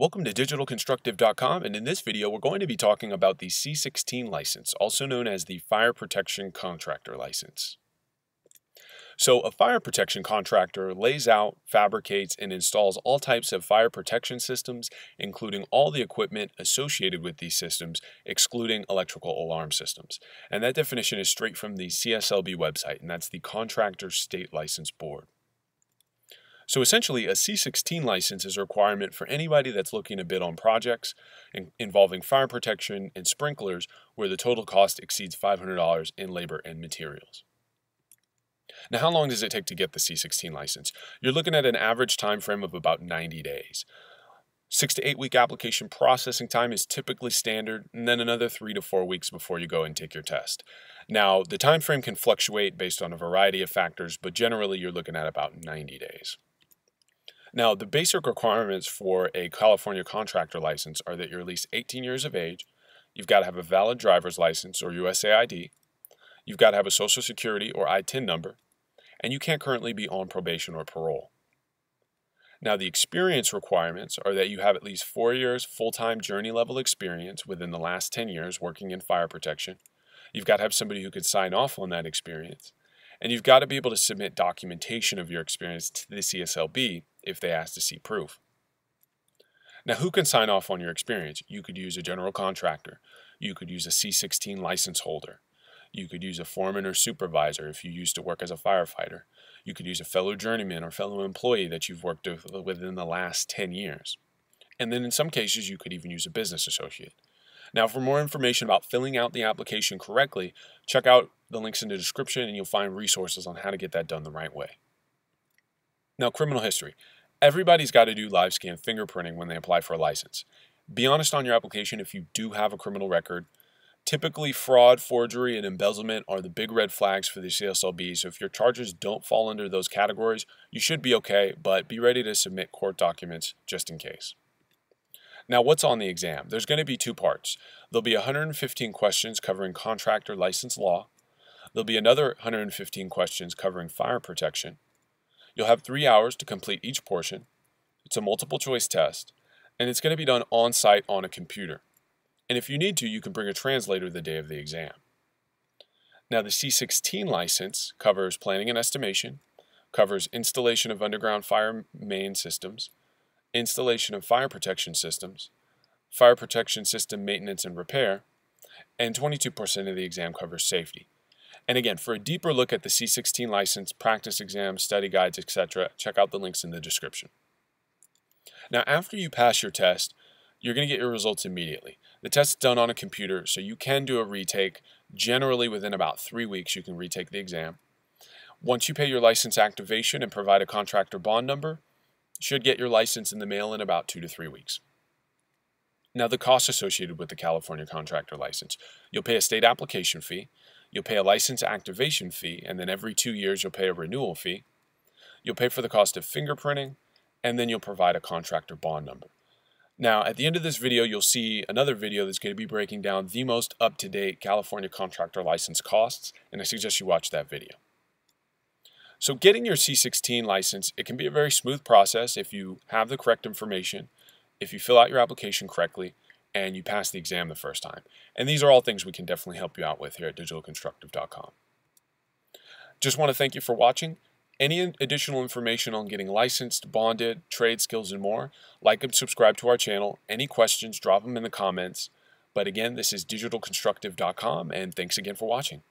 Welcome to DigitalConstructive.com, and in this video we're going to be talking about the C-16 license, also known as the Fire Protection Contractor License. So a fire protection contractor lays out, fabricates, and installs all types of fire protection systems, including all the equipment associated with these systems, excluding electrical alarm systems. And that definition is straight from the CSLB website, and that's the Contractors State License Board. So essentially, a C-16 license is a requirement for anybody that's looking to bid on projects involving fire protection and sprinklers where the total cost exceeds $500 in labor and materials. Now, how long does it take to get the C-16 license? You're looking at an average time frame of about 90 days. 6 to 8 week application processing time is typically standard, and then another 3 to 4 weeks before you go and take your test. Now, the time frame can fluctuate based on a variety of factors, but generally you're looking at about 90 days. Now, the basic requirements for a California contractor license are that you're at least 18 years of age, you've got to have a valid driver's license or USAID, you've got to have a Social Security or ITIN number, and you can't currently be on probation or parole. Now, the experience requirements are that you have at least 4 years full-time journey level experience within the last 10 years working in fire protection. You've got to have somebody who could sign off on that experience. And you've got to be able to submit documentation of your experience to the CSLB if they ask to see proof. Now, who can sign off on your experience? You could use a general contractor. You could use a C-16 license holder. You could use a foreman or supervisor if you used to work as a firefighter. You could use a fellow journeyman or fellow employee that you've worked with within the last 10 years. And then in some cases, you could even use a business associate. Now, for more information about filling out the application correctly, check out the links in the description and you'll find resources on how to get that done the right way. Now, criminal history. Everybody's got to do live scan fingerprinting when they apply for a license. Be honest on your application if you do have a criminal record. Typically, fraud, forgery, and embezzlement are the big red flags for the CSLB, so if your charges don't fall under those categories, you should be okay, but be ready to submit court documents just in case. Now, what's on the exam? There's going to be 2 parts. There'll be 115 questions covering contractor license law. There'll be another 115 questions covering fire protection. You'll have 3 hours to complete each portion. It's a multiple choice test, and it's going to be done on site on a computer. And if you need to, you can bring a translator the day of the exam. Now, the C-16 license covers planning and estimation, covers installation of underground fire main systems, installation of fire protection systems, fire protection system maintenance and repair, and 22% of the exam covers safety. And again, for a deeper look at the C-16 license, practice exams, study guides, etc., check out the links in the description. Now, after you pass your test, you're going to get your results immediately. The test's done on a computer, so you can do a retake. Generally, within about 3 weeks, you can retake the exam. Once you pay your license activation and provide a contractor bond number, should get your license in the mail in about 2 to 3 weeks. Now, the costs associated with the California contractor license. You'll pay a state application fee, you'll pay a license activation fee, and then every 2 years you'll pay a renewal fee. You'll pay for the cost of fingerprinting, and then you'll provide a contractor bond number. Now, at the end of this video, you'll see another video that's going to be breaking down the most up-to-date California contractor license costs, and I suggest you watch that video. So getting your C-16 license, it can be a very smooth process if you have the correct information, if you fill out your application correctly, and you pass the exam the first time. And these are all things we can definitely help you out with here at DigitalConstructive.com. Just want to thank you for watching. Any additional information on getting licensed, bonded, trade skills, and more, like and subscribe to our channel. Any questions, drop them in the comments. But again, this is DigitalConstructive.com, and thanks again for watching.